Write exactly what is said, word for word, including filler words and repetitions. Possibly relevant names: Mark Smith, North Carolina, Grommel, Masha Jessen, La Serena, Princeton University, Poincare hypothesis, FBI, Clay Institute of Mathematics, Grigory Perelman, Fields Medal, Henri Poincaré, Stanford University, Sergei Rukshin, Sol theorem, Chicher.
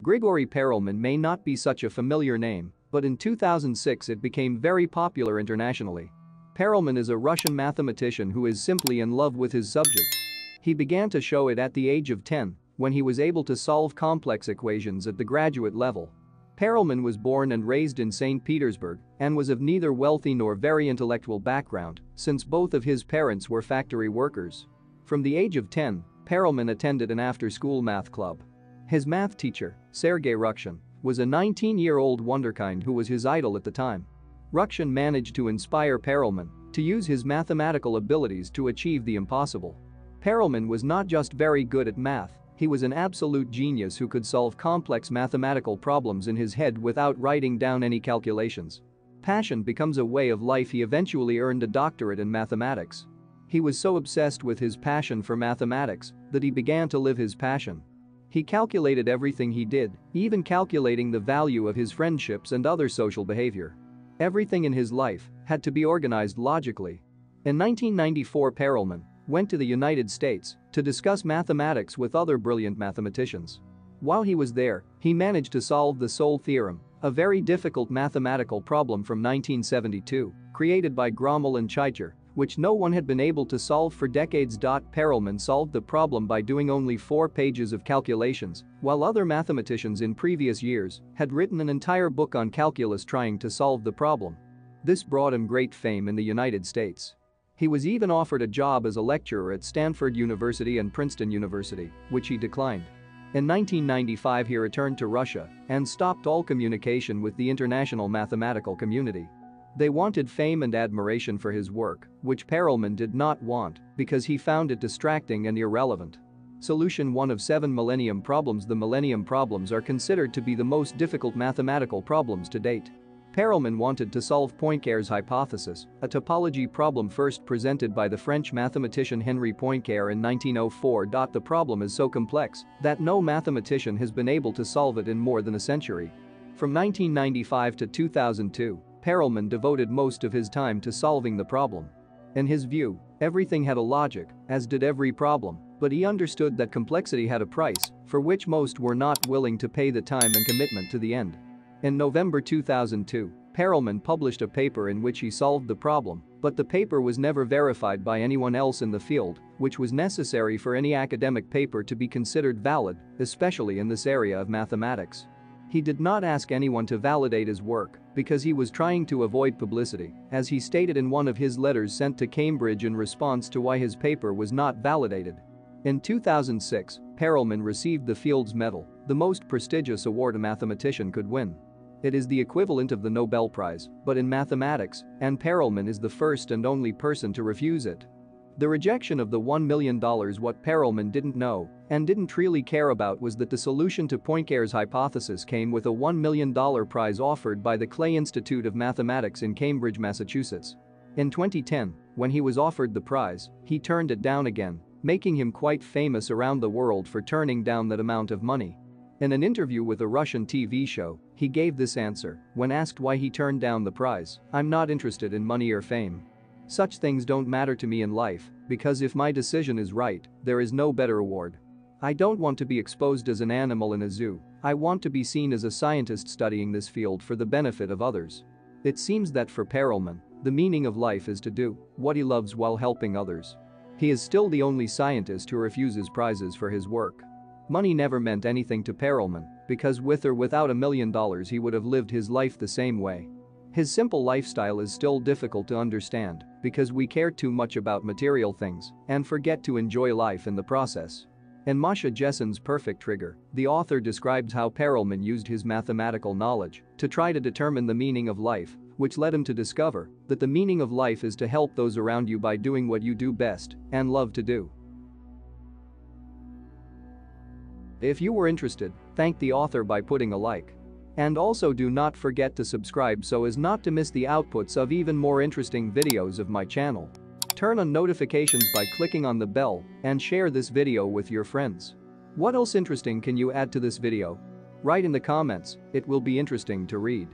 Grigory Perelman may not be such a familiar name, but in two thousand six it became very popular internationally. Perelman is a Russian mathematician who is simply in love with his subject. He began to show it at the age of ten, when he was able to solve complex equations at the graduate level. Perelman was born and raised in Saint Petersburg and was of neither wealthy nor very intellectual background, since both of his parents were factory workers. From the age of ten, Perelman attended an after-school math club. His math teacher, Sergei Rukshin, was a nineteen-year-old wunderkind who was his idol at the time. Rukshin managed to inspire Perelman to use his mathematical abilities to achieve the impossible. Perelman was not just very good at math, he was an absolute genius who could solve complex mathematical problems in his head without writing down any calculations. Passion becomes a way of life. He eventually earned a doctorate in mathematics. He was so obsessed with his passion for mathematics that he began to live his passion. He calculated everything he did, even calculating the value of his friendships and other social behavior. Everything in his life had to be organized logically. In nineteen ninety-four, Perelman went to the United States to discuss mathematics with other brilliant mathematicians. While he was there, he managed to solve the Sol theorem, a very difficult mathematical problem from nineteen seventy-two, created by Grommel and Chicher, which no one had been able to solve for decades. Perelman solved the problem by doing only four pages of calculations, while other mathematicians in previous years had written an entire book on calculus trying to solve the problem. This brought him great fame in the United States. He was even offered a job as a lecturer at Stanford University and Princeton University, which he declined. In nineteen ninety-five, he returned to Russia and stopped all communication with the international mathematical community. They wanted fame and admiration for his work, which Perelman did not want because he found it distracting and irrelevant. Solution one of seven Millennium Problems. The Millennium Problems are considered to be the most difficult mathematical problems to date. Perelman wanted to solve Poincaré's hypothesis, a topology problem first presented by the French mathematician Henri Poincaré in nineteen oh four. The problem is so complex that no mathematician has been able to solve it in more than a century. From nineteen ninety-five to two thousand two, Perelman devoted most of his time to solving the problem. In his view, everything had a logic, as did every problem, but he understood that complexity had a price, for which most were not willing to pay the time and commitment to the end. In November two thousand two, Perelman published a paper in which he solved the problem, but the paper was never verified by anyone else in the field, which was necessary for any academic paper to be considered valid, especially in this area of mathematics. He did not ask anyone to validate his work because he was trying to avoid publicity, as he stated in one of his letters sent to Cambridge in response to why his paper was not validated. In two thousand six, Perelman received the Fields Medal, the most prestigious award a mathematician could win. It is the equivalent of the Nobel Prize, but in mathematics, and Perelman is the first and only person to refuse it. The rejection of the one million dollars. What Perelman didn't know and didn't really care about was that the solution to Poincaré's hypothesis came with a one million dollars prize offered by the Clay Institute of Mathematics in Cambridge, Massachusetts. In twenty ten, when he was offered the prize, he turned it down again, making him quite famous around the world for turning down that amount of money. In an interview with a Russian T V show, he gave this answer when asked why he turned down the prize: "I'm not interested in money or fame. Such things don't matter to me in life, because if my decision is right, there is no better award. I don't want to be exposed as an animal in a zoo. I want to be seen as a scientist studying this field for the benefit of others." It seems that for Perelman, the meaning of life is to do what he loves while helping others. He is still the only scientist who refuses prizes for his work. Money never meant anything to Perelman, because with or without a million dollars he would have lived his life the same way. His simple lifestyle is still difficult to understand because we care too much about material things and forget to enjoy life in the process. In Masha Jessen's Perfect Trigger, the author describes how Perelman used his mathematical knowledge to try to determine the meaning of life, which led him to discover that the meaning of life is to help those around you by doing what you do best and love to do. If you were interested, thank the author by putting a like. And also do not forget to subscribe so as not to miss the outputs of even more interesting videos of my channel. Turn on notifications by clicking on the bell and share this video with your friends. What else interesting can you add to this video? Write in the comments, it will be interesting to read.